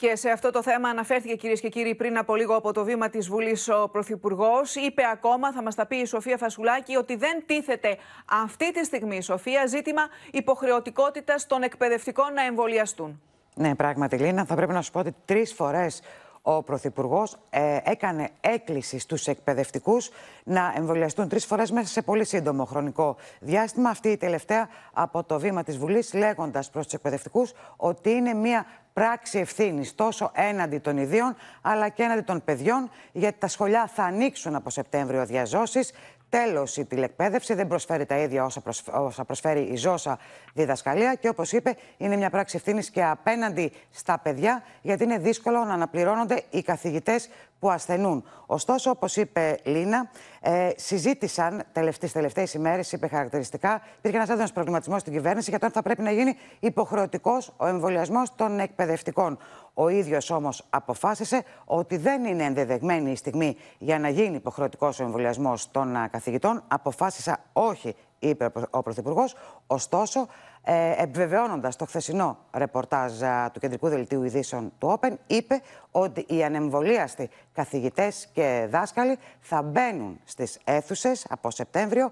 Και σε αυτό το θέμα αναφέρθηκε, κυρίες και κύριοι, πριν από λίγο από το βήμα της Βουλής ο Πρωθυπουργός. Είπε ακόμα, θα μας τα πει η Σοφία Φασουλάκη, ότι δεν τίθεται αυτή τη στιγμή, Σοφία, ζήτημα υποχρεωτικότητας των εκπαιδευτικών να εμβολιαστούν. Ναι, πράγματι, Λίνα, θα πρέπει να σου πω ότι 3 φορές ο Πρωθυπουργός έκανε έκκληση στους εκπαιδευτικούς να εμβολιαστούν 3 φορές μέσα σε πολύ σύντομο χρονικό διάστημα. Αυτή η τελευταία από το βήμα της Βουλής, λέγοντας προς τους εκπαιδευτικούς ότι είναι μια πράξη ευθύνης τόσο έναντι των ιδίων αλλά και έναντι των παιδιών, γιατί τα σχολιά θα ανοίξουν από Σεπτέμβριο διαζώσεις. Τέλος, η τηλεκπαίδευση δεν προσφέρει τα ίδια όσα προσφέρει η ζώσα διδασκαλία και, όπως είπε, είναι μια πράξη ευθύνης και απέναντι στα παιδιά, γιατί είναι δύσκολο να αναπληρώνονται οι καθηγητές που ασθενούν. Ωστόσο, όπως είπε Λίνα, συζήτησαν τις τελευταίες ημέρες, είπε χαρακτηριστικά, υπήρχε ένας έντονος προβληματισμός στην κυβέρνηση για το αν θα πρέπει να γίνει υποχρεωτικός ο εμβολιασμός των εκπαιδευτικών. Ο ίδιος όμως αποφάσισε ότι δεν είναι ενδεδεγμένη η στιγμή για να γίνει υποχρεωτικός ο εμβολιασμός των καθηγητών. Αποφάσισα όχι, είπε ο Πρωθυπουργός. Ωστόσο, επιβεβαιώνοντας το χθεσινό ρεπορτάζ του Κεντρικού Δελτίου Ειδήσεων του Όπεν, είπε ότι οι ανεμβολίαστοι καθηγητές και δάσκαλοι θα μπαίνουν στις αίθουσες από Σεπτέμβριο,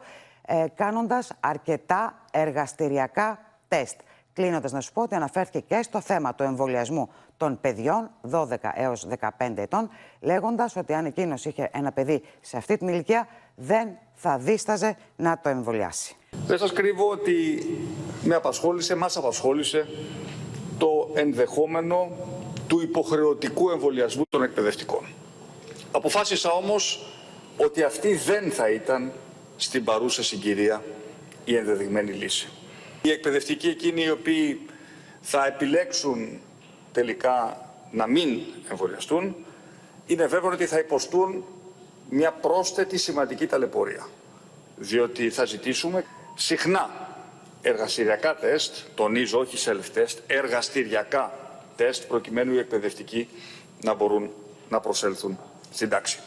κάνοντας αρκετά εργαστηριακά τεστ. Κλείνοντας, να σου πω ότι αναφέρθηκε και στο θέμα του εμβολιασμού των παιδιών 12 έως 15 ετών, λέγοντας ότι αν εκείνος είχε ένα παιδί σε αυτή την ηλικία, δεν θα δίσταζε να το εμβολιάσει. Δεν σας κρύβω ότι μας απασχόλησε το ενδεχόμενο του υποχρεωτικού εμβολιασμού των εκπαιδευτικών. Αποφάσισα όμως ότι αυτή δεν θα ήταν στην παρούσα συγκυρία η ενδεδειγμένη λύση. Οι εκπαιδευτικοί εκείνοι οι οποίοι θα επιλέξουν τελικά να μην εμβολιαστούν, είναι βέβαιο ότι θα υποστούν μια πρόσθετη σημαντική ταλαιπωρία. Διότι θα ζητήσουμε συχνά εργαστηριακά τεστ, τονίζω όχι self-test, εργαστηριακά τεστ, προκειμένου οι εκπαιδευτικοί να μπορούν να προσέλθουν στην τάξη.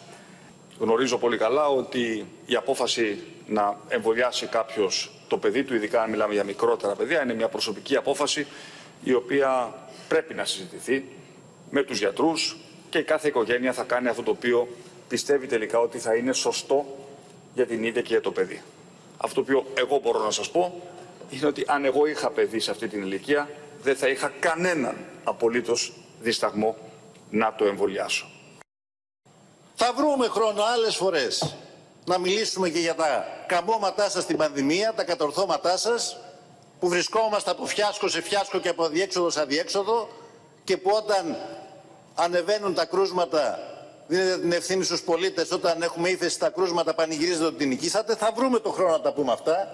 Γνωρίζω πολύ καλά ότι η απόφαση να εμβολιάσει κάποιος το παιδί του, ειδικά αν μιλάμε για μικρότερα παιδιά, είναι μια προσωπική απόφαση η οποία πρέπει να συζητηθεί με τους γιατρούς και η κάθε οικογένεια θα κάνει αυτό το οποίο πιστεύει τελικά ότι θα είναι σωστό για την ίδια και για το παιδί. Αυτό που εγώ μπορώ να σας πω είναι ότι αν εγώ είχα παιδί σε αυτή την ηλικία, δεν θα είχα κανέναν απολύτως δισταγμό να το εμβολιάσω. Θα βρούμε χρόνο άλλες φορές να μιλήσουμε και για τα καμώματά σας στην πανδημία, τα κατορθώματά σας, που βρισκόμαστε από φιάσκο σε φιάσκο και από αδιέξοδο σε αδιέξοδο, και που όταν ανεβαίνουν τα κρούσματα δίνετε την ευθύνη στους πολίτες, όταν έχουμε ύφεση στα κρούσματα πανηγυρίζετε ότι την νικήσατε. Θα βρούμε το χρόνο να τα πούμε αυτά.